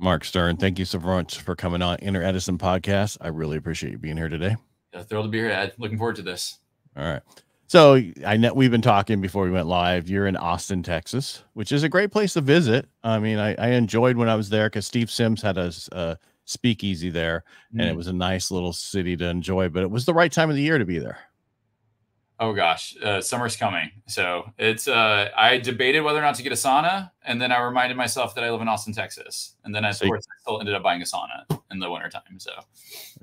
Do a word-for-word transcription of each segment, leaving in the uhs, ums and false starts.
Mark Stern, thank you so much for coming on Inner Edison Podcast. I really appreciate you being here today. Yeah, thrilled to be here, Ed. Looking forward to this. All right. So I know we've been talking before we went live. You're in Austin, Texas, which is a great place to visit. I mean, I, I enjoyed when I was there because Steve Sims had a, a speakeasy there, mm. and it was a nice little city to enjoy. But it was the right time of the year to be there. Oh, gosh, uh, summer's coming. So it's uh, I debated whether or not to get a sauna. And then I reminded myself that I live in Austin, Texas. And then, of so course, I still ended up buying a sauna in the wintertime. So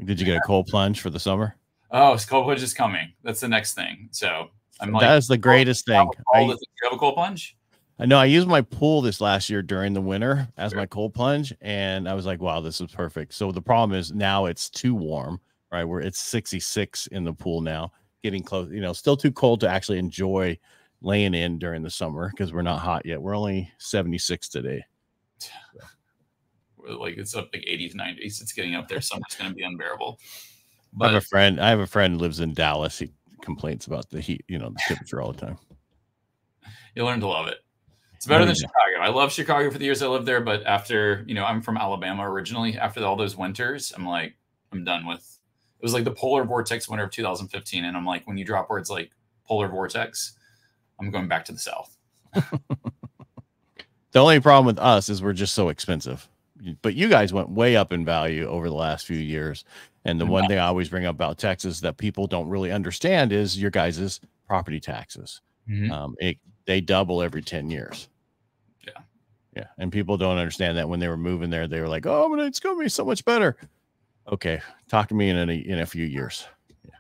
did you get yeah. a cold plunge for the summer? Oh, cold plunge is coming. That's the next thing. So I'm like, that is the greatest oh, thing. I, the, do you have a cold plunge? I know I used my pool this last year during the winter as sure. my cold plunge. And I was like, wow, this is perfect. So the problem is now it's too warm, right? Where it's sixty-six in the pool now. Getting close, you know, still too cold to actually enjoy laying in during the summer because we're not hot yet. We're only seventy-six today. So. We're like it's up like eighties, nineties. It's getting up there. Summer's going to be unbearable. But I have a friend. I have a friend who lives in Dallas. He complains about the heat, you know, the temperature all the time. You learn to love it. It's better I mean, than Chicago. I love Chicago for the years I lived there, but after, you know, I'm from Alabama originally. After all those winters, I'm like, I'm done with. It was like the polar vortex winter of two thousand fifteen. And I'm like, when you drop words like polar vortex, I'm going back to the South. The only problem with us is we're just so expensive, but you guys went way up in value over the last few years. And the yeah. one thing I always bring up about Texas that people don't really understand is your guys's property taxes. Mm-hmm. Um, it, they double every ten years. Yeah. Yeah. And people don't understand that when they were moving there, they were like, oh, but it's going to be so much better. Okay, talk to me in a, in a few years. Yeah,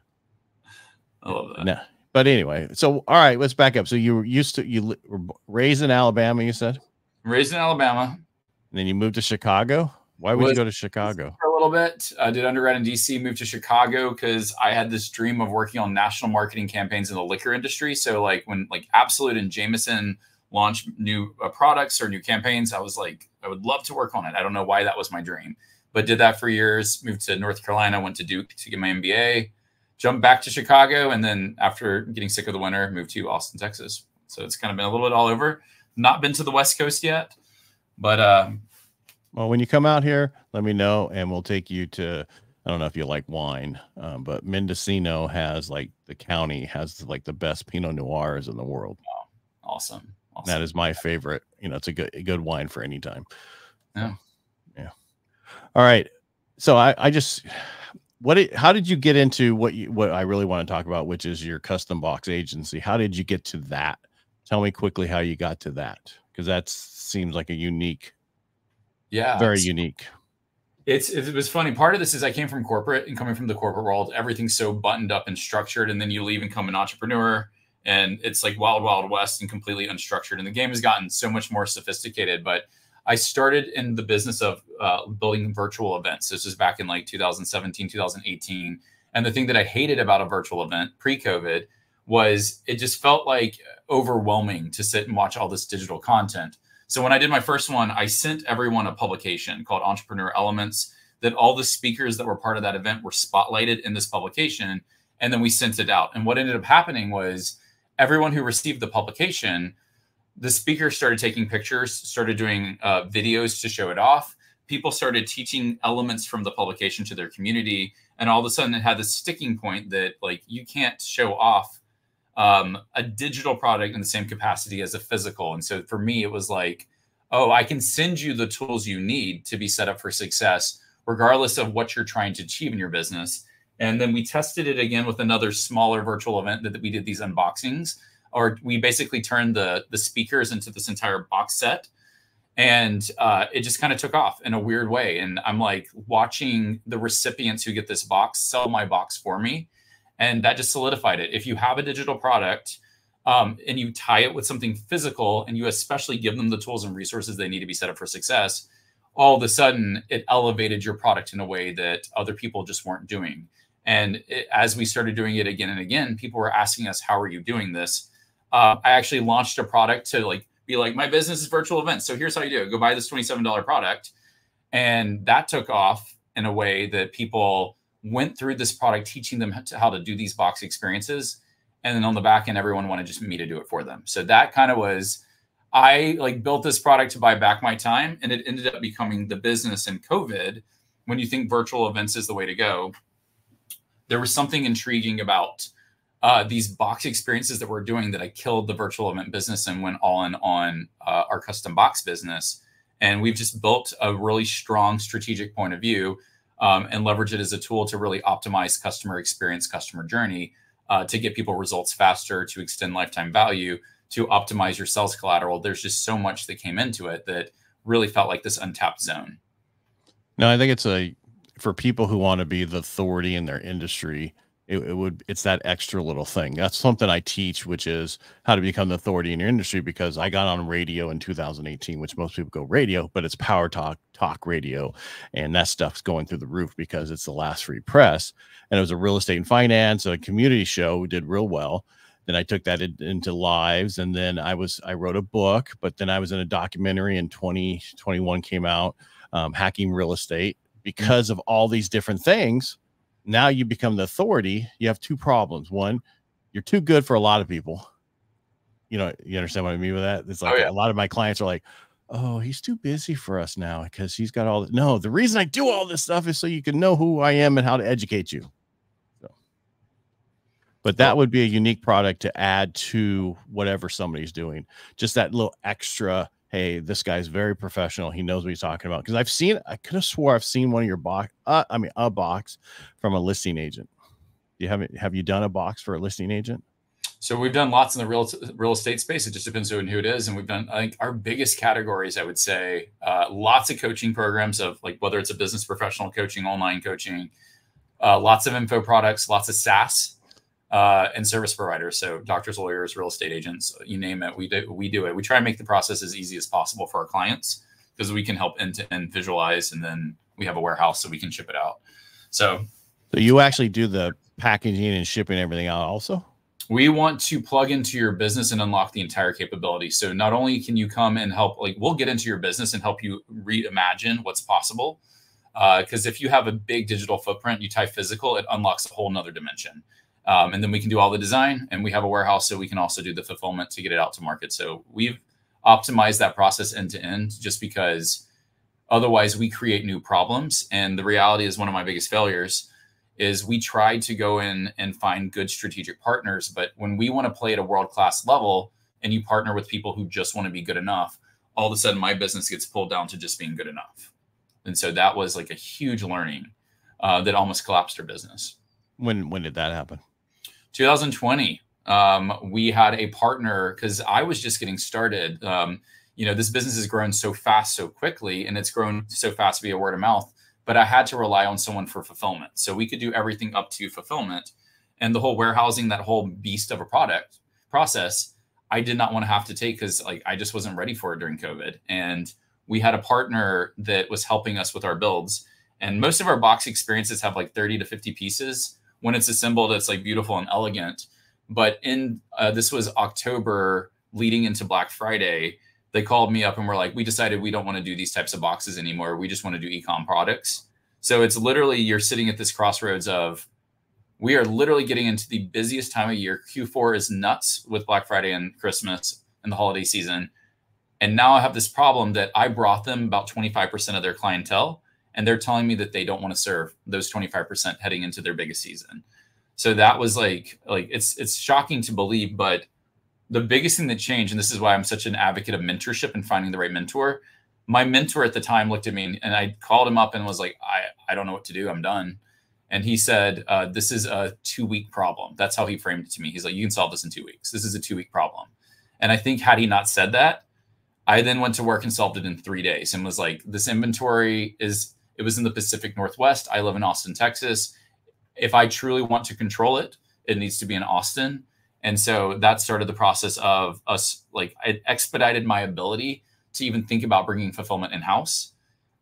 I love that. No, but anyway, so all right, let's back up. So you were used to you were raised in Alabama, you said. Raised in Alabama, and then you moved to Chicago. Why would was, you go to Chicago? For a little bit, I did undergrad in D C, moved to Chicago because I had this dream of working on national marketing campaigns in the liquor industry. So like when like Absolut and Jameson launched new uh, products or new campaigns, I was like, I would love to work on it. I don't know why that was my dream. But did that for years, moved to North Carolina, went to Duke to get my M B A, jumped back to Chicago. And then after getting sick of the winter, moved to Austin, Texas. So it's kind of been a little bit all over. Not been to the West Coast yet, but. Um, well, when you come out here, let me know and we'll take you to, I don't know if you like wine, um, but Mendocino has like the county has like the best Pinot Noirs in the world. Wow. Awesome. awesome. That is my favorite. You know, it's a good, a good wine for any time. Yeah. All right. So I, I just, what, it, how did you get into what you, what I really want to talk about, which is your custom box agency? How did you get to that? Tell me quickly how you got to that. Cause that seems like a unique, yeah, very it's, unique. It's, it was funny. Part of this is I came from corporate and coming from the corporate world, everything's so buttoned up and structured. And then you leave and come an entrepreneur and it's like wild, wild west and completely unstructured. And the game has gotten so much more sophisticated, but I started in the business of uh, building virtual events. This was back in like two thousand seventeen, two thousand eighteen. And the thing that I hated about a virtual event pre-COVID was it just felt like overwhelming to sit and watch all this digital content. So when I did my first one, I sent everyone a publication called Entrepreneur Elements that all the speakers that were part of that event were spotlighted in this publication. And then we sent it out. And what ended up happening was everyone who received the publication, the speaker started taking pictures, started doing uh, videos to show it off. People started teaching elements from the publication to their community. And all of a sudden it had this sticking point that like, you can't show off um, a digital product in the same capacity as a physical. And so for me, it was like, oh, I can send you the tools you need to be set up for success, regardless of what you're trying to achieve in your business. And then we tested it again with another smaller virtual event that, that we did these unboxings. Or we basically turned the, the speakers into this entire box set. And uh, it just kind of took off in a weird way. And I'm like watching the recipients who get this box sell my box for me. And that just solidified it. If you have a digital product um, and you tie it with something physical and you especially give them the tools and resources they need to be set up for success, all of a sudden it elevated your product in a way that other people just weren't doing. And it, as we started doing it again and again, people were asking us, how are you doing this? Uh, I actually launched a product to like be like, my business is virtual events. So here's how you do it. Go buy this twenty-seven dollar product. And that took off in a way that people went through this product, teaching them how to, how to do these box experiences. And then on the back end, everyone wanted just me to do it for them. So that kind of was, I like built this product to buy back my time, and it ended up becoming the business in COVID. When you think virtual events is the way to go, there was something intriguing about uh, these box experiences that we're doing that I killed the virtual event business and went all in on uh, our custom box business. And we've just built a really strong strategic point of view um, and leverage it as a tool to really optimize customer experience, customer journey, uh, to get people results faster, to extend lifetime value, to optimize your sales collateral. There's just so much that came into it that really felt like this untapped zone. No, I think it's a, for people who want to be the authority in their industry, it, it would, it's that extra little thing. That's something I teach, which is how to become the authority in your industry, because I got on radio in two thousand eighteen, which most people go radio, but it's power talk, talk radio. And that stuff's going through the roof because it's the last free press. And it was a real estate and finance, a community show, we did real well. Then I took that in, into lives. And then I was, I wrote a book, but then I was in a documentary in twenty twenty-one came out. Um, Hacking Real Estate. Because of all these different things, now you become the authority. You have two problems. One, you're too good for a lot of people. You know, you understand what I mean with that? It's like, oh, yeah. A lot of my clients are like, oh, he's too busy for us now because he's got all this. No, the reason I do all this stuff is so you can know who I am and how to educate you. So, but that would be a unique product to add to whatever somebody's doing. Just that little extra, hey, this guy's very professional. He knows what he's talking about. Because I've seen, I could have swore I've seen one of your box, uh, I mean, a box from a listing agent. You haven't, have you done a box for a listing agent? So we've done lots in the real, real estate space. It just depends on who it is. And we've done, I think our biggest categories, I would say, uh, lots of coaching programs of like, whether it's a business professional coaching, online coaching, uh, lots of info products, lots of SaaS, Uh, and service providers. So doctors, lawyers, real estate agents, you name it, we do, we do it. We try and make the process as easy as possible for our clients because we can help end to end visualize, and then we have a warehouse so we can ship it out. So, so you actually do the packaging and shipping everything out also? We want to plug into your business and unlock the entire capability. So not only can you come and help, like we'll get into your business and help you reimagine what's possible. Because uh, if you have a big digital footprint, you tie physical, it unlocks a whole nother dimension. Um, and then we can do all the design, and we have a warehouse, so we can also do the fulfillment to get it out to market. So we've optimized that process end to end, just because otherwise we create new problems. And the reality is, one of my biggest failures is we tried to go in and find good strategic partners. But when we want to play at a world-class level and you partner with people who just want to be good enough, all of a sudden my business gets pulled down to just being good enough. And so that was like a huge learning uh, that almost collapsed our business. When, when did that happen? two thousand twenty, um, we had a partner because I was just getting started. Um, you know, this business has grown so fast, so quickly, and it's grown so fast via word of mouth, but I had to rely on someone for fulfillment. So we could do everything up to fulfillment, and the whole warehousing, that whole beast of a product process, I did not want to have to take because like, I just wasn't ready for it during COVID. And we had a partner that was helping us with our builds. And most of our box experiences have like thirty to fifty pieces. When it's assembled, it's like beautiful and elegant. But in uh, this was October leading into Black Friday. They called me up and were like, we decided we don't want to do these types of boxes anymore. We just want to do e-com products. So it's literally, you're sitting at this crossroads of, we are literally getting into the busiest time of year. Q four is nuts with Black Friday and Christmas and the holiday season. And now I have this problem that I brought them about twenty-five percent of their clientele, and they're telling me that they don't want to serve those twenty-five percent heading into their biggest season. So that was like, like it's it's shocking to believe, but the biggest thing that changed, and this is why I'm such an advocate of mentorship and finding the right mentor. My mentor at the time looked at me, and I called him up and was like, I, I don't know what to do, I'm done. And he said, uh, this is a two week problem. That's how he framed it to me. He's like, you can solve this in two weeks. This is a two week problem. And I think had he not said that, I then went to work and solved it in three days and was like, this inventory is, it was in the Pacific Northwest. I live in Austin, Texas. If I truly want to control it, it needs to be in Austin. And so that started the process of us, like, it expedited my ability to even think about bringing fulfillment in-house.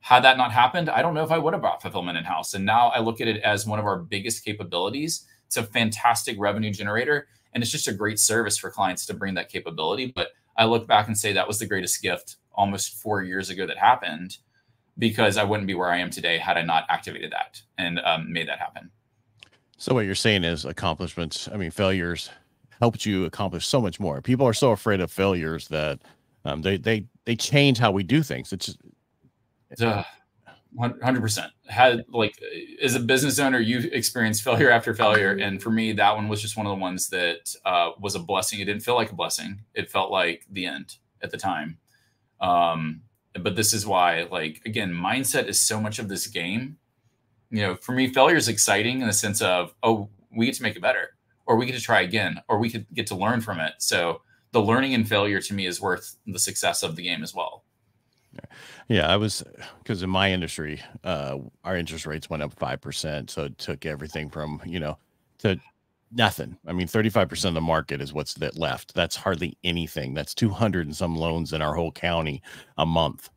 Had that not happened, I don't know if I would have brought fulfillment in-house. And now I look at it as one of our biggest capabilities. It's a fantastic revenue generator, and it's just a great service for clients to bring that capability. But I look back and say that was the greatest gift almost four years ago that happened, because I wouldn't be where I am today had I not activated that and um, made that happen. So what you're saying is accomplishments, I mean, failures helped you accomplish so much more. People are so afraid of failures that Um, they they they change how we do things. It's just one hundred percent. Had like as a business owner, you experienced failure after failure, and for me, that one was just one of the ones that uh, was a blessing. It didn't feel like a blessing. It felt like the end at the time. Um, but this is why, like again, mindset is so much of this game. You know, for me, failure is exciting in the sense of, oh, we get to make it better, or we get to try again, or we could get to learn from it. So the learning and failure to me is worth the success of the game as well. Yeah, I was, because in my industry, uh, our interest rates went up five percent. So it took everything from, you know, to nothing. I mean, thirty-five percent of the market is what's that left. That's hardly anything. That's two hundred and some loans in our whole county a month.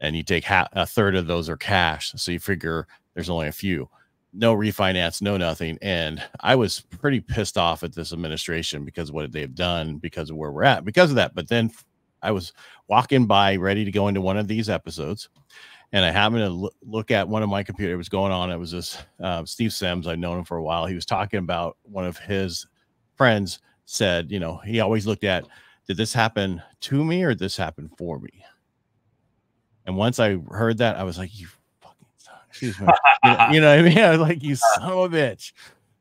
And you take half, a third of those are cash. So you figure there's only a few. No refinance, no nothing. And I was pretty pissed off at this administration because of what they've done, because of where we're at, because of that. But then I was walking by ready to go into one of these episodes, and I happened to look at one of my computer. It was going on. It was this uh, Steve Sims. I've known him for a while. He was talking about one of his friends said, you know, he always looked at, did this happen to me or did this happen for me? And once I heard that, I was like, you Excuse me. You know what I mean? I was like, you son of a bitch.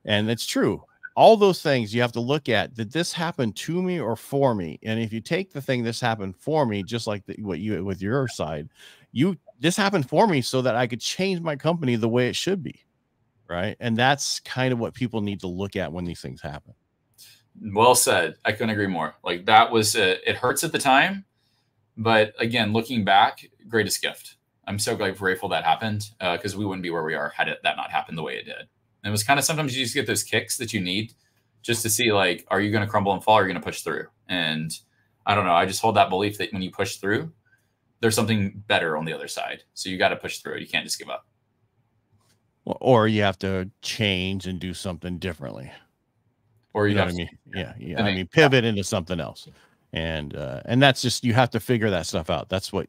And it's true. All those things you have to look at. Did this happen to me or for me? And if you take the thing this happened for me, just like the, what you with your side, you this happened for me so that I could change my company the way it should be. Right. And that's kind of what people need to look at when these things happen. Well said. I couldn't agree more. Like that was a, it hurts at the time. But again, looking back, greatest gift. I'm so grateful that happened because uh, we wouldn't be where we are had it, that not happened the way it did. And it was kind of sometimes you just get those kicks that you need just to see, like, are you going to crumble and fall? Or are you going to push through? And I don't know. I just hold that belief that when you push through, there's something better on the other side. So you got to push through. You can't just give up. Well, or you have to change and do something differently. Or you, you know have what to, I mean? Yeah. yeah, yeah. I, mean, I mean, pivot yeah. into something else. And, uh, and that's just, you have to figure that stuff out. That's what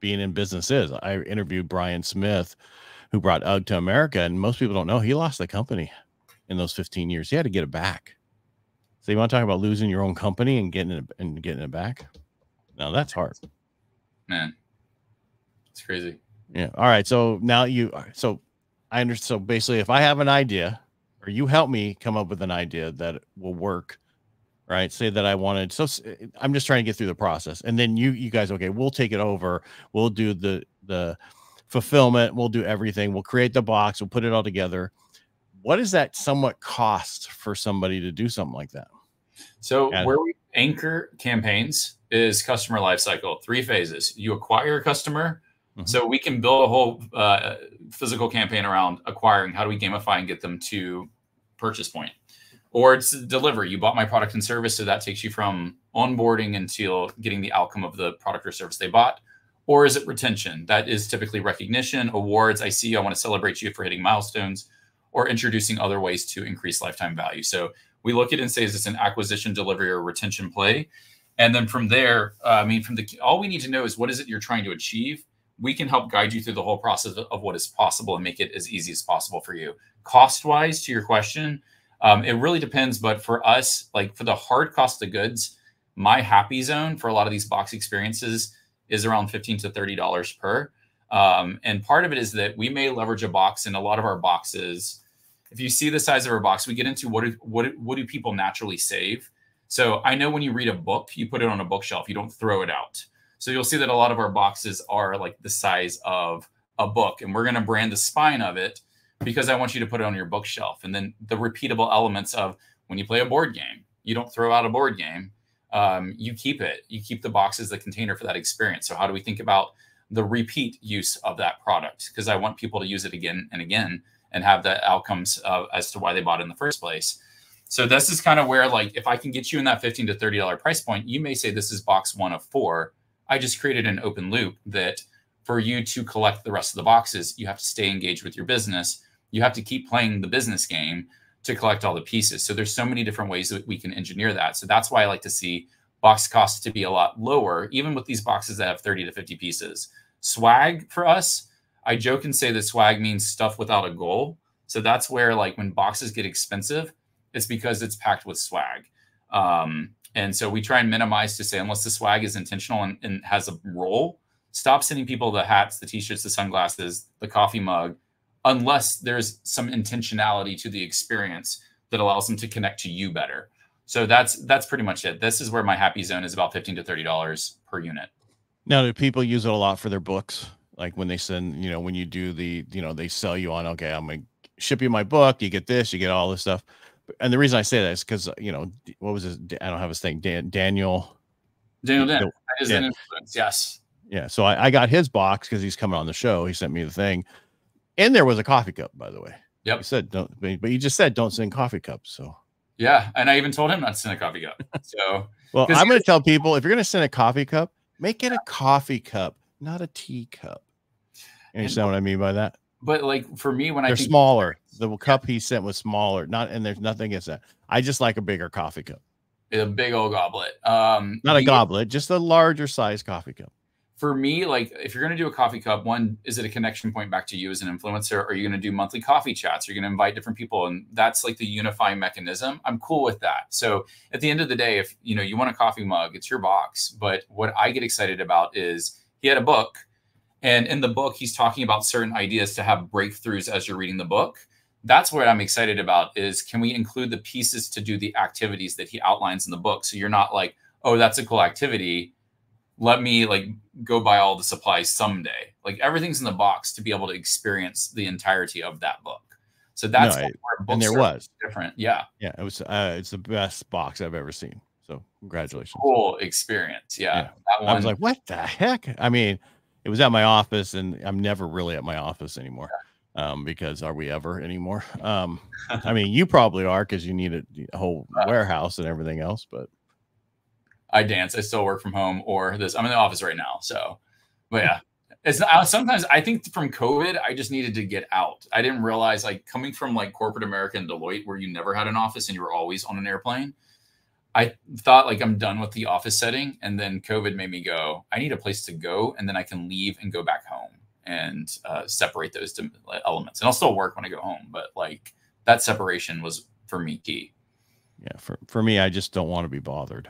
being in business is. I interviewed Brian Smith, who brought UGG to America, and most people don't know he lost the company in those fifteen years. He had to get it back. So you want to talk about losing your own company and getting it and getting it back? Now that's hard, man. It's crazy. Yeah. All right. So now you. So I understand. So basically, if I have an idea, or you help me come up with an idea that will work. Right. Say that I wanted. So I'm just trying to get through the process. And then you, you guys, okay, we'll take it over. We'll do the, the fulfillment. We'll do everything. We'll create the box. We'll put it all together. What does that somewhat cost for somebody to do something like that? So Adam. Where we anchor campaigns is customer lifecycle, three phases. You acquire a customer. Mm-hmm. So we can build a whole uh, physical campaign around acquiring. How do we gamify and get them to purchase point? Or it's delivery. You bought my product and service, so that takes you from onboarding until getting the outcome of the product or service they bought. Or is it retention? That is typically recognition, awards. I see you. I want to celebrate you for hitting milestones, or introducing other ways to increase lifetime value. So we look at it and say, is this an acquisition, delivery, or retention play? And then from there, uh, I mean, from the all we need to know is what is it you're trying to achieve. We can help guide you through the whole process of what is possible and make it as easy as possible for you. Cost-wise, to your question. Um, it really depends, but for us, like for the hard cost of goods, my happy zone for a lot of these box experiences is around fifteen to thirty dollars per. Um, and part of it is that we may leverage a box, and a lot of our boxes, if you see the size of our box, we get into what, do, what, what do people naturally save? So I know when you read a book, you put it on a bookshelf, you don't throw it out. So you'll see that a lot of our boxes are like the size of a book, and we're going to brand the spine of it, because I want you to put it on your bookshelf. And then the repeatable elements of when you play a board game, you don't throw out a board game. Um, you keep it. You keep the box as the container for that experience. So how do we think about the repeat use of that product? Because I want people to use it again and again and have the outcomes uh, as to why they bought it in the first place. So this is kind of where, like, if I can get you in that fifteen to thirty dollar price point, you may say this is box one of four. I just created an open loop that for you to collect the rest of the boxes, you have to stay engaged with your business. You have to keep playing the business game to collect all the pieces. So there's so many different ways that we can engineer that. So that's why I like to see box costs to be a lot lower, even with these boxes that have thirty to fifty pieces. Swag for us, I joke and say that swag means stuff without a goal. So that's where, like, when boxes get expensive, it's because it's packed with swag. Um, And so we try and minimize to say, unless the swag is intentional and, and has a role, stop sending people the hats, the t-shirts, the sunglasses, the coffee mug, unless there's some intentionality to the experience that allows them to connect to you better. So that's that's pretty much it. This is where my happy zone is, about fifteen to thirty dollars per unit. Now, do people use it a lot for their books? Like when they send, you know, when you do the, you know, they sell you on, okay, I'm going to ship you my book. You get this, you get all this stuff. And the reason I say that is because, you know, what was his, I don't have his thing, Dan, Daniel. Daniel Dent. That is an influence, yes. Yeah. So I, I got his box because he's coming on the show. He sent me the thing. And there was a coffee cup, by the way. Yep. He said, don't, but you just said, don't send coffee cups. So. Yeah. And I even told him not to send a coffee cup. So. Well, I'm going to tell people, if you're going to send a coffee cup, make it a coffee cup, not a tea cup. You understand what I mean by that? But like for me, when I think smaller, the cup he sent was smaller. Not, and there's nothing against that. I just like a bigger coffee cup. A big old goblet. Um, not a goblet, just a larger size coffee cup. For me, like if you're going to do a coffee cup, one, is it a connection point back to you as an influencer? Are you going to do monthly coffee chats? Are you going to invite different people? And that's like the unifying mechanism. I'm cool with that. So at the end of the day, if you know, you want a coffee mug, it's your box. But what I get excited about is he had a book. And in the book, he's talking about certain ideas to have breakthroughs as you're reading the book. That's what I'm excited about, is can we include the pieces to do the activities that he outlines in the book? So you're not like, oh, that's a cool activity, let me like go buy all the supplies someday. Like everything's in the box to be able to experience the entirety of that book. So that's no, where books there was different. Yeah. Yeah. It was, uh, it's the best box I've ever seen. So congratulations. Cool experience. Yeah. yeah. That one, I was like, what the heck? I mean, it was at my office, and I'm never really at my office anymore. Um, because are we ever anymore? Um, I mean, you probably are, cause you need a whole warehouse and everything else, but I dance. I still work from home or this, I'm in the office right now. So, but yeah, it's not, sometimes I think from COVID, I just needed to get out. I didn't realize, like coming from like corporate America and Deloitte, where you never had an office and you were always on an airplane, I thought like I'm done with the office setting, and then COVID made me go, I need a place to go, and then I can leave and go back home and uh, separate those elements. And I'll still work when I go home, but like that separation was for me key. Yeah, for for me, I just don't want to be bothered,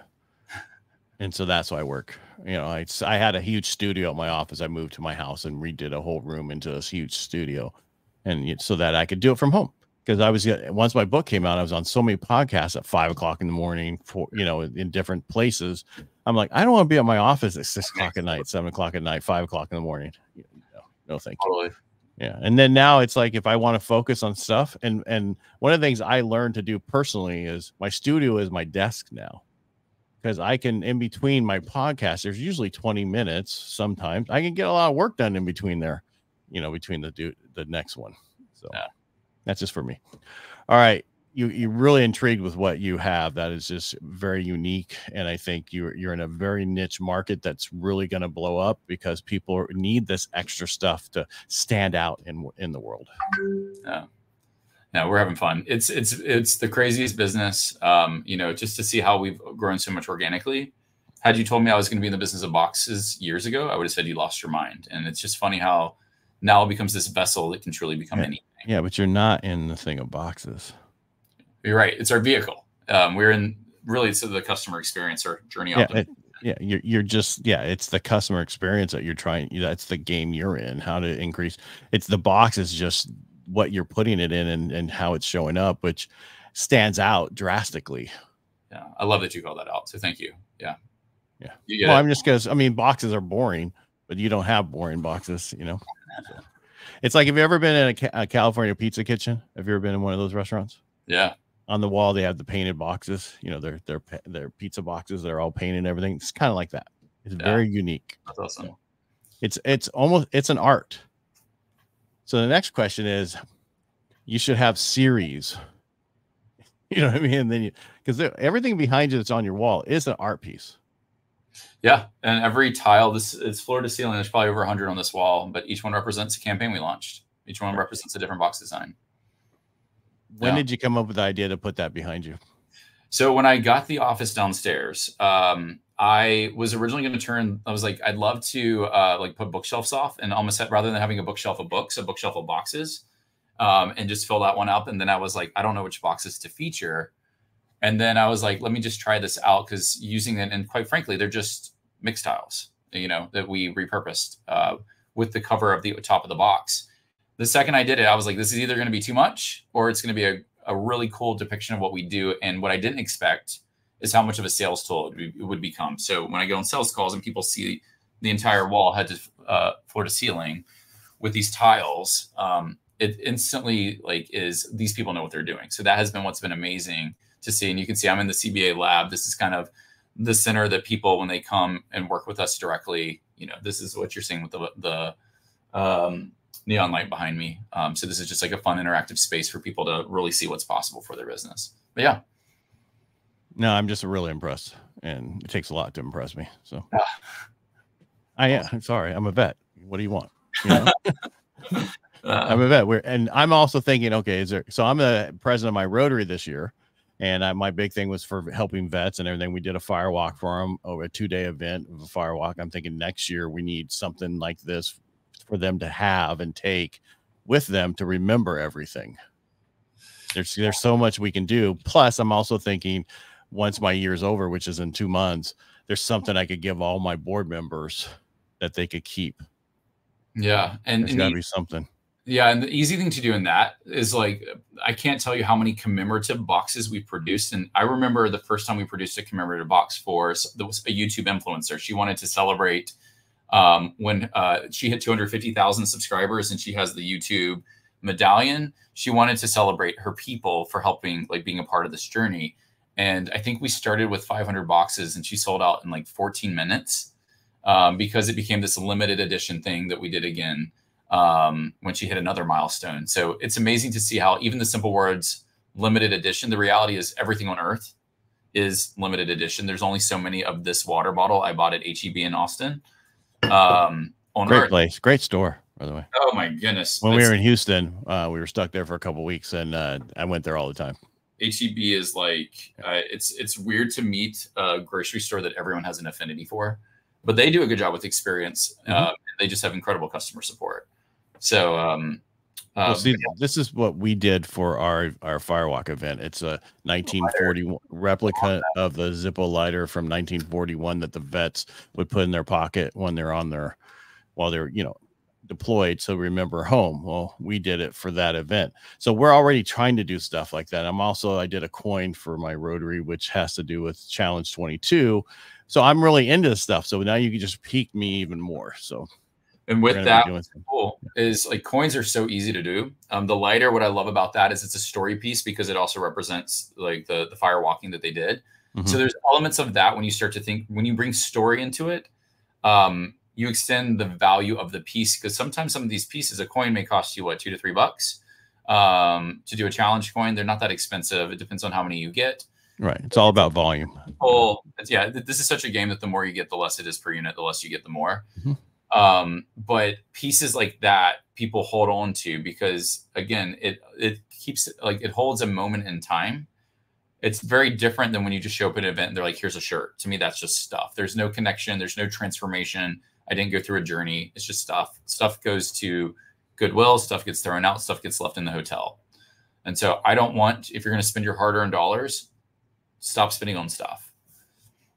and so that's why I work. You know, I I had a huge studio at my office. I moved to my house and redid a whole room into this huge studio, and so that I could do it from home. Because I was, once my book came out, I was on so many podcasts at five o'clock in the morning, for, you know, in different places. I'm like, I don't want to be at my office at six o'clock at night, seven o'clock at night, five o'clock in the morning. No, no thank you. Totally. Yeah. And then now it's like, if I want to focus on stuff, and, and one of the things I learned to do personally is my studio is my desk now. Because I can, in between my podcast, there's usually twenty minutes. Sometimes I can get a lot of work done in between there, you know, between the do the next one. So. Yeah. That's just for me. All right. You, you're really intrigued with what you have. That is just very unique. And I think you're, you're in a very niche market that's really going to blow up, because people need this extra stuff to stand out in, in the world. Yeah. No, we're having fun. It's, it's, it's the craziest business. Um, you know, just to see how we've grown so much organically. Had you told me I was going to be in the business of boxes years ago, I would have said you lost your mind. And it's just funny how now it becomes this vessel that can truly become yeah. anything. Yeah, but you're not in the thing of boxes. You're right. It's our vehicle. Um, we're in really, it's the customer experience or journey. Yeah, it, yeah you're, you're just, yeah, it's the customer experience that you're trying. That's the game you're in, how to increase. It's the box is just what you're putting it in and, and how it's showing up, which stands out drastically. Yeah, I love that you call that out. So thank you. Yeah. Yeah. You well, it. I'm just because, I mean, boxes are boring, but you don't have boring boxes, you know? So. It's like, have you ever been in a, ca a California pizza kitchen? Have you ever been in one of those restaurants? Yeah. On the wall, they have the painted boxes. You know, they're, they're, they're pizza boxes. They're all painted and everything. It's kind of like that. It's yeah. very unique. That's awesome. So it's, it's almost, it's an art. So the next question is, you should have series. You know what I mean? And then you, because everything behind you that's on your wall is an art piece. Yeah. And every tile, this it's floor to ceiling. There's probably over a hundred on this wall, but each one represents a campaign we launched. Each one represents a different box design. When yeah. did you come up with the idea to put that behind you? So when I got the office downstairs, um, I was originally going to turn, I was like, I'd love to, uh, like put bookshelves off, and almost had, rather than having a bookshelf of books, a bookshelf of boxes, um, and just fill that one up. And then I was like, I don't know which boxes to feature. And then I was like, let me just try this out, because using it, and quite frankly, they're just mix tiles, you know, that we repurposed uh, with the cover of the top of the box. The second I did it, I was like, this is either going to be too much, or it's going to be a, a really cool depiction of what we do. And what I didn't expect is how much of a sales tool it, be, it would become. So when I go on sales calls and people see the entire wall head to uh, floor to ceiling with these tiles, um, it instantly like is these people know what they're doing. So that has been what's been amazing to see. And you can see I'm in the C B A lab. This is kind of the center that people, when they come and work with us directly, you know, this is what you're seeing with the, the um, neon light behind me. Um, so this is just like a fun interactive space for people to really see what's possible for their business. But yeah. No, I'm just really impressed, and it takes a lot to impress me. So uh, I am, I'm sorry. I'm a vet. What do you want? You know? uh, I'm a vet. We're, and I'm also thinking, okay, is there, so I'm the president of my Rotary this year. And I, my big thing was for helping vets and everything. We did a fire walk for them over a two day event of a fire walk. I'm thinking next year we need something like this for them to have and take with them to remember everything. There's, there's so much we can do. Plus I'm also thinking once my year's over, which is in two months, there's something I could give all my board members that they could keep. Yeah. And there's gotta be something. Yeah. And the easy thing to do in that is, like, I can't tell you how many commemorative boxes we produced. And I remember the first time we produced a commemorative box for there was a YouTube influencer. She wanted to celebrate um, when uh, she hit two hundred fifty thousand subscribers, and she has the YouTube medallion. She wanted to celebrate her people for helping, like, being a part of this journey. And I think we started with five hundred boxes, and she sold out in like fourteen minutes um, because it became this limited edition thing that we did again. Um, when she hit another milestone. So it's amazing to see how even the simple words, limited edition, the reality is everything on earth is limited edition. There's only so many of this water bottle I bought at H E B in Austin. Um, on Great earth. Place. Great store, by the way. Oh my goodness. When That's, we were in Houston, uh, we were stuck there for a couple of weeks, and uh, I went there all the time. H E B is like, uh, it's, it's weird to meet a grocery store that everyone has an affinity for, but they do a good job with experience. Mm-hmm. uh, they just have incredible customer support. So um, um, well, see, yeah. This is what we did for our, our firewalk event. It's a nineteen forty-one replica of the Zippo lighter from nineteen forty-one that the vets would put in their pocket when they're on their, while they're, you know, deployed. So remember home. Well, we did it for that event. So we're already trying to do stuff like that. I'm also, I did a coin for my Rotary, which has to do with Challenge twenty-two. So I'm really into this stuff. So now you can just pique me even more. So. And with that, what's cool is, like, coins are so easy to do. Um, the lighter, what I love about that is it's a story piece because it also represents, like, the, the fire walking that they did. Mm-hmm. So there's elements of that when you start to think, when you bring story into it, um, you extend the value of the piece, because sometimes some of these pieces, a coin may cost you, what, two to three bucks um, to do a challenge coin. They're not that expensive. It depends on how many you get. Right. It's all about volume. Oh, yeah. This is such a game that the more you get, the less it is per unit, the less you get, the more. Mm-hmm. Um, but pieces like that people hold on to, because again, it, it keeps, like, it holds a moment in time. It's very different than when you just show up at an event and they're like, here's a shirt. To me, that's just stuff. There's no connection. There's no transformation. I didn't go through a journey. It's just stuff. Stuff goes to Goodwill. Stuff gets thrown out. Stuff gets left in the hotel. And so I don't want, if you're going to spend your hard earned dollars, stop spending on stuff.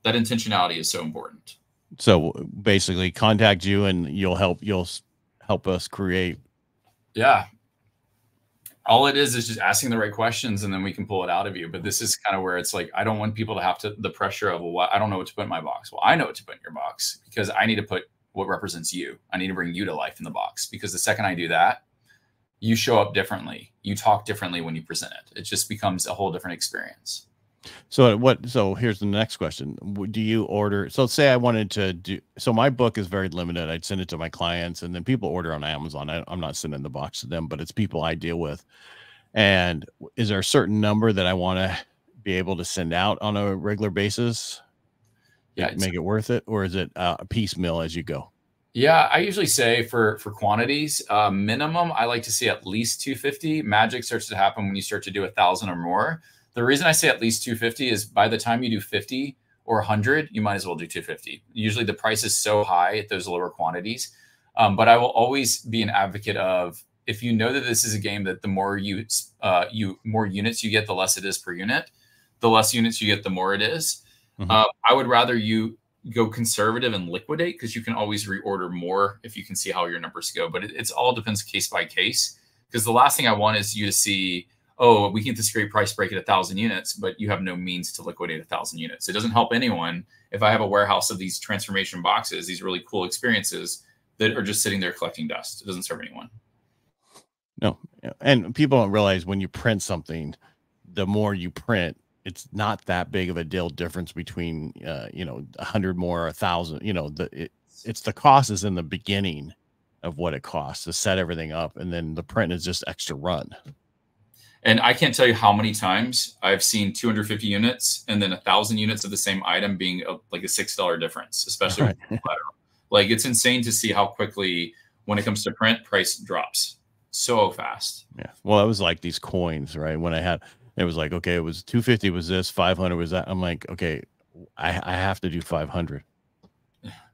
That intentionality is so important. So basically contact you and you'll help, you'll help us create. Yeah. All it is, is just asking the right questions, and then we can pull it out of you. But this is kind of where it's like, I don't want people to have to, the pressure of, well, I don't know what to put in my box. Well, I know what to put in your box, because I need to put what represents you. I need to bring you to life in the box, because the second I do that, you show up differently. You talk differently when you present it. It just becomes a whole different experience. So what, so here's the next question. Do you order? So say I wanted to do, so my book is very limited. I'd send it to my clients, and then people order on Amazon. I, I'm not sending the box to them, but it's people I deal with. And is there a certain number that I want to be able to send out on a regular basis? Yeah. Make it worth it? Or is it a piecemeal as you go? Yeah. I usually say for, for quantities, uh, minimum, I like to see at least two fifty. Magic starts to happen when you start to do a thousand or more. The reason I say at least two fifty is by the time you do fifty or one hundred, you might as well do two fifty. Usually the price is so high at those lower quantities. Um, but I will always be an advocate of, if you know that this is a game that the more you, uh, you more units you get, the less it is per unit, the less units you get, the more it is. Mm-hmm. uh, I would rather you go conservative and liquidate, because you can always reorder more if you can see how your numbers go. But it, it's all depends case by case, because the last thing I want is you to see, oh, we can get this great price break at a thousand units, but you have no means to liquidate a thousand units. It doesn't help anyone if I have a warehouse of these transformation boxes, these really cool experiences that are just sitting there collecting dust. It doesn't serve anyone. No. And people don't realize when you print something, the more you print, it's not that big of a deal difference between, uh, you know, a hundred more, or a thousand, you know, the, it, it's the cost is in the beginning of what it costs to set everything up. And then the print is just extra run. And I can't tell you how many times I've seen two hundred fifty units and then a thousand units of the same item being a, like a six dollar difference, especially right. with collateral. Like, it's insane to see how quickly when it comes to print, price drops so fast. Yeah. Well, it was like these coins, right? When I had, it was like, okay, it was two fifty was this, five hundred was that. I'm like, okay, I, I have to do five hundred.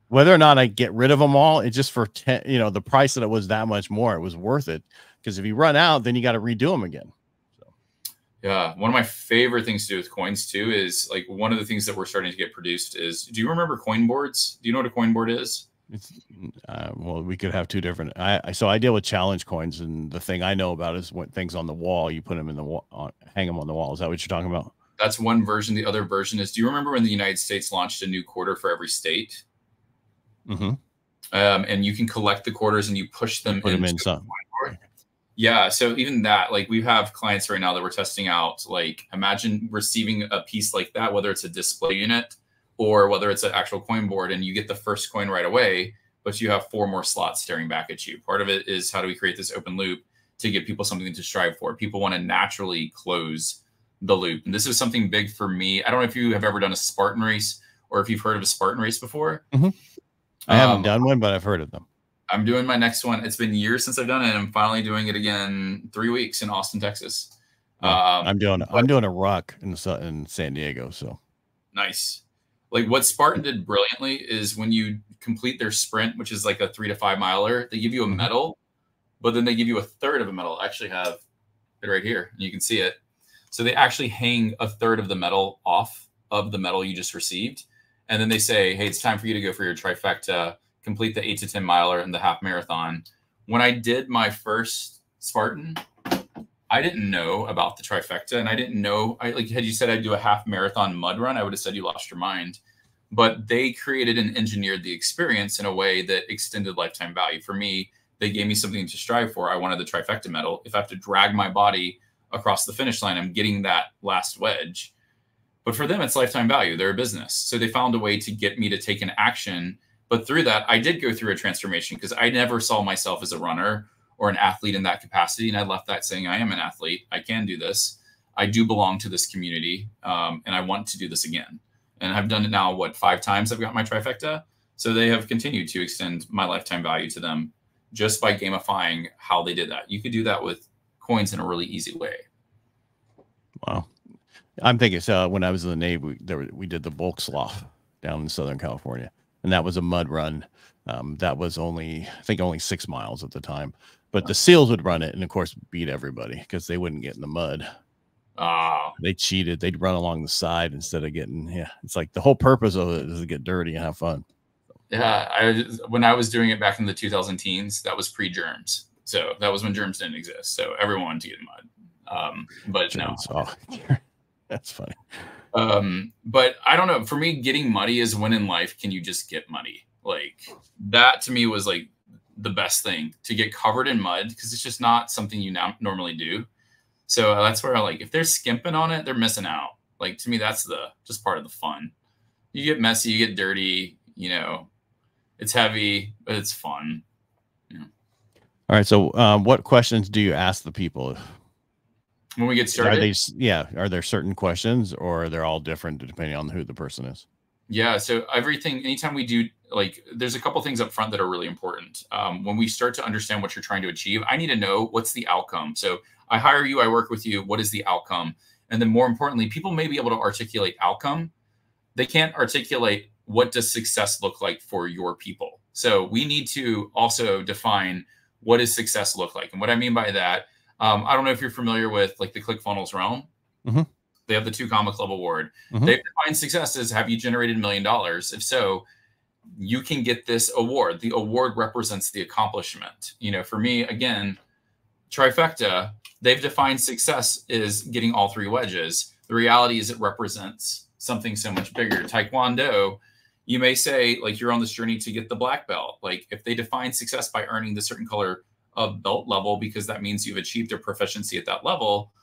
Whether or not I get rid of them all, it's just for ten, you know, the price that it was that much more, it was worth it. Because if you run out, then you got to redo them again. Yeah. One of my favorite things to do with coins too is, like, one of the things that we're starting to get produced is, do you remember coin boards? Do you know what a coin board is? It's, uh, well, we could have two different. I, so I deal with challenge coins, and the thing I know about is when things on the wall, you put them in the wall, on, hang them on the wall. Is that what you're talking about? That's one version. The other version is, do you remember when the United States launched a new quarter for every state? Mm-hmm. Um, and you can collect the quarters and you push them, put them in some coin board. Yeah. So even that, like, we have clients right now that we're testing out, like, imagine receiving a piece like that, whether it's a display unit or whether it's an actual coin board, and you get the first coin right away, but you have four more slots staring back at you. Part of it is, how do we create this open loop to give people something to strive for? People want to naturally close the loop. And this is something big for me. I don't know if you have ever done a Spartan race, or if you've heard of a Spartan race before. Mm-hmm. I um, haven't done one, but I've heard of them. I'm doing my next one. It's been years since I've done it, and I'm finally doing it again. Three weeks in Austin, Texas. Um, I'm doing but, I'm doing a rock in in San Diego. So nice. Like, what Spartan did brilliantly is, when you complete their sprint, which is like a three to five miler, they give you a medal, but then they give you a third of a medal. I actually have it right here, and you can see it. So they actually hang a third of the medal off of the medal you just received, and then they say, "Hey, it's time for you to go for your trifecta." Complete the eight to ten miler and the half marathon. When I did my first Spartan, I didn't know about the trifecta, and I didn't know, I, like, had you said I'd do a half marathon mud run, I would have said you lost your mind. But they created and engineered the experience in a way that extended lifetime value. For me, they gave me something to strive for. I wanted the trifecta medal. If I have to drag my body across the finish line, I'm getting that last wedge. But for them, it's lifetime value. They're a business. So they found a way to get me to take an action. But through that, I did go through a transformation, because I never saw myself as a runner or an athlete in that capacity. And I left that saying, I am an athlete. I can do this. I do belong to this community. Um, and I want to do this again. And I've done it now, what, five times I've got my trifecta. So they have continued to extend my lifetime value to them just by gamifying how they did that. You could do that with coins in a really easy way. Wow. I'm thinking, so when I was in the Navy, we, there, we did the Bulk Sloth down in Southern California. And that was a mud run. Um, that was only, I think, only six miles at the time. But the SEALs would run it and, of course, beat everybody because they wouldn't get in the mud. Oh. They cheated. They'd run along the side instead of getting, yeah. It's like the whole purpose of it is to get dirty and have fun. Yeah. I, when I was doing it back in the two thousand teens, that was pre-germs. So that was when germs didn't exist. So everyone wanted to get in mud. Um, but germs, no. Oh, that's funny. Um, but I don't know, for me, getting money is, when in life can you just get money? Like, that to me was like the best thing, to get covered in mud, because it's just not something you now normally do. So that's where I, like, if they're skimping on it, they're missing out. Like, to me, that's the just part of the fun. You get messy, you get dirty, you know, it's heavy, but it's fun. Yeah. All right. So um, what questions do you ask the people? When we get started, are they, yeah, are there certain questions, or they're all different depending on who the person is? Yeah. So everything, anytime we do, like, there's a couple things up front that are really important. Um, when we start to understand what you're trying to achieve, I need to know what's the outcome. So I hire you, I work with you. What is the outcome? And then more importantly, people may be able to articulate outcome. They can't articulate, what does success look like for your people? So we need to also define, what does success look like? And what I mean by that, Um, I don't know if you're familiar with, like, the ClickFunnels realm. Mm-hmm. They have the Two Comma Club Award. Mm-hmm. They define success as, have you generated a million dollars? If so, you can get this award. The award represents the accomplishment. You know, for me, again, trifecta, they've defined success is getting all three wedges. The reality is it represents something so much bigger. Taekwondo, you may say, like, you're on this journey to get the black belt. Like, if they define success by earning the certain color of belt level, because that means you've achieved a proficiency at that level,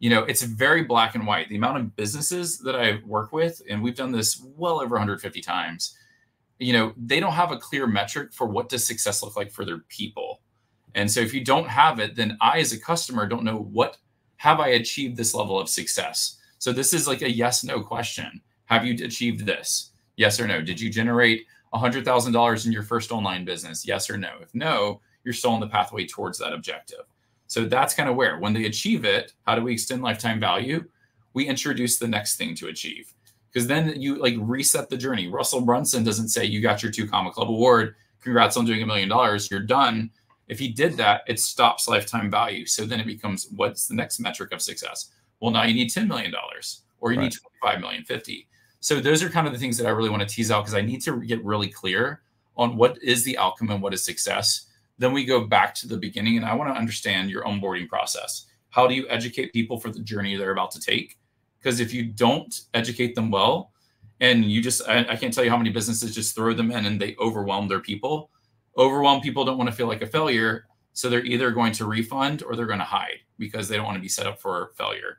you know, it's very black and white. The amount of businesses that I work with, and we've done this well over one hundred fifty times, you know, they don't have a clear metric for what does success look like for their people. And so if you don't have it, then I, as a customer, don't know, what have I achieved this level of success? So this is like a yes, no question. Have you achieved this? Yes or no? Did you generate one hundred thousand dollars in your first online business? Yes or no? If no, you're still on the pathway towards that objective. So that's kind of where, when they achieve it, how do we extend lifetime value? We introduce the next thing to achieve, because then you like reset the journey. Russell Brunson doesn't say, you got your Two Comma Club Award, congrats on doing a million dollars, you're done. If he did that, it stops lifetime value. So then it becomes, what's the next metric of success? Well, now you need ten million dollars, or you right. need twenty-five million, fifty. So those are kind of the things that I really want to tease out, because I need to get really clear on what is the outcome and what is success. Then we go back to the beginning, and I want to understand your onboarding process. How do you educate people for the journey they're about to take? Because if you don't educate them well, and you just, I, I can't tell you how many businesses just throw them in and they overwhelm their people. Overwhelmed people don't want to feel like a failure. So they're either going to refund or they're going to hide, because they don't want to be set up for failure.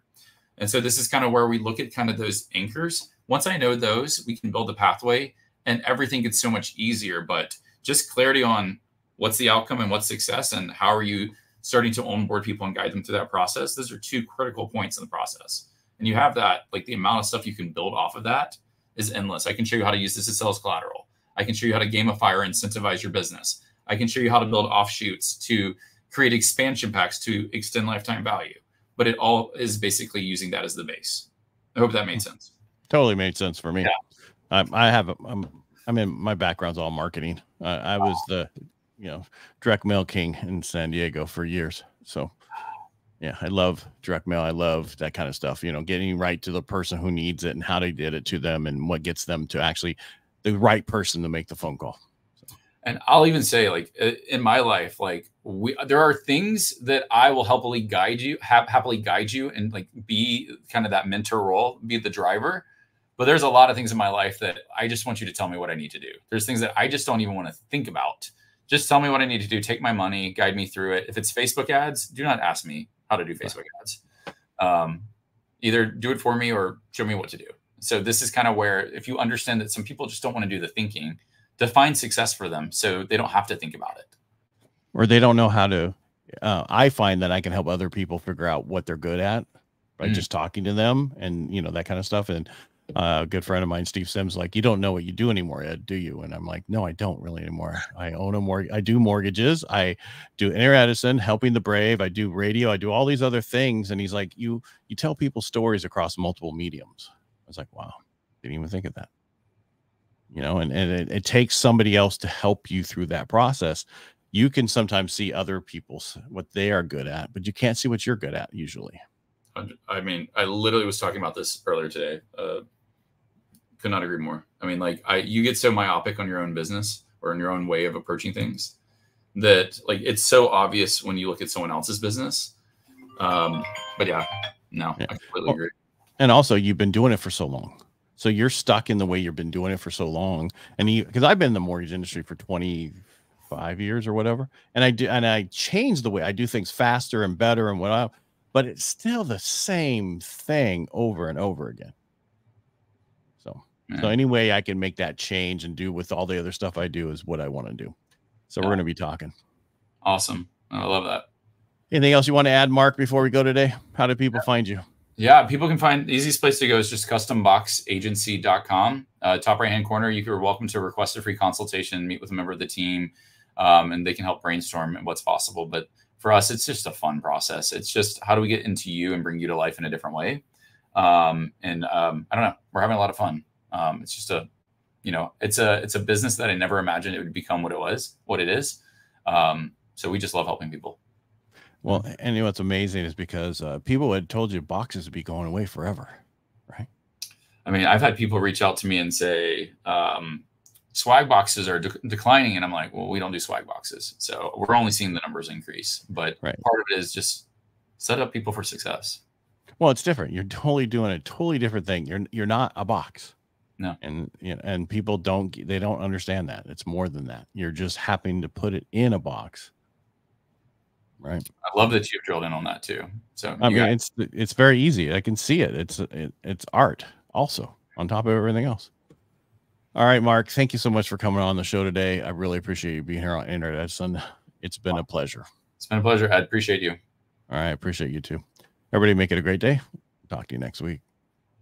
And so this is kind of where we look at kind of those anchors. Once I know those, we can build the pathway and everything gets so much easier. But just clarity on what's the outcome and what's success, and how are you starting to onboard people and guide them through that process. Those are two critical points in the process. And you have that, like, the amount of stuff you can build off of that is endless. I can show you how to use this as sales collateral. I can show you how to gamify or incentivize your business. I can show you how to build offshoots, to create expansion packs, to extend lifetime value. But it all is basically using that as the base. I hope that made sense. Totally made sense for me. Yeah. Um, I have, a, I'm, I mean, my background's all marketing. Uh, I was the, you know, direct mail king in San Diego for years. So yeah, I love direct mail. I love that kind of stuff, you know, getting right to the person who needs it and how they did it to them and what gets them to actually the right person to make the phone call. So. And I'll even say, like, in my life, like, we, there are things that I will happily guide you, ha happily guide you and like be kind of that mentor role, be the driver. But there's a lot of things in my life that I just want you to tell me what I need to do. There's things that I just don't even want to think about. Just tell me what I need to do. Take my money, guide me through it. If it's Facebook ads, do not ask me how to do Facebook ads. Um, either do it for me or show me what to do. So this is kind of where, if you understand that some people just don't want to do the thinking, define success for them so they don't have to think about it. Or they don't know how to. Uh, I find that I can help other people figure out what they're good at by mm. just talking to them and, you know, that kind of stuff. And Uh, a good friend of mine, Steve Sims, like, you don't know what you do anymore, Ed, do you? And I'm like, no, I don't really anymore. I own a mortgage. I do mortgages. I do Inner Edison, helping the brave. I do radio. I do all these other things. And he's like, you, you tell people stories across multiple mediums. I was like, wow, didn't even think of that. You know, and, and it, it takes somebody else to help you through that process. You can sometimes see other people's, what they are good at, but you can't see what you're good at usually. I mean, I literally was talking about this earlier today. Uh, Could not agree more. I mean, like, I, you get so myopic on your own business or in your own way of approaching things that, like, it's so obvious when you look at someone else's business. Um, but yeah, no, yeah. I completely agree. And also, you've been doing it for so long. So you're stuck in the way you've been doing it for so long. And you, because I've been in the mortgage industry for twenty-five years or whatever. And I do, and I change the way I do things faster and better and whatnot, but it's still the same thing over and over again. So any way I can make that change and do with all the other stuff I do is what I want to do. So yeah. We're going to be talking. Awesome. I love that. Anything else you want to add, Mark, before we go today? How do people yeah. find you? Yeah, people can find, the easiest place to go is just custom box agency dot com. Uh, top right-hand corner, you're welcome to request a free consultation, meet with a member of the team, um, and they can help brainstorm what's possible. But for us, it's just a fun process. It's just, how do we get into you and bring you to life in a different way? Um, and um, I don't know. We're having a lot of fun. Um, it's just a, you know, it's a, it's a business that I never imagined it would become what it was, what it is. Um, so we just love helping people. Well, and you know, what's amazing is because, uh, people had told you boxes would be going away forever. I mean, I've had people reach out to me and say, um, swag boxes are de declining. And I'm like, well, we don't do swag boxes. So we're only seeing the numbers increase. But right. part of it is just set up people for success. Well, it's different. You're totally doing a totally different thing. You're, you're not a box. No. And, you know, and people don't, they don't understand that. It's more than that. You're just happening to put it in a box. Right. I love that you've drilled in on that too. So I mean, it's, it's very easy. I can see it. It's, it, it's art also on top of everything else. All right, Mark, thank you so much for coming on the show today. I really appreciate you being here on Inner Edison. It's been a pleasure. It's been a pleasure. I appreciate you. All right. I appreciate you too. Everybody make it a great day. Talk to you next week.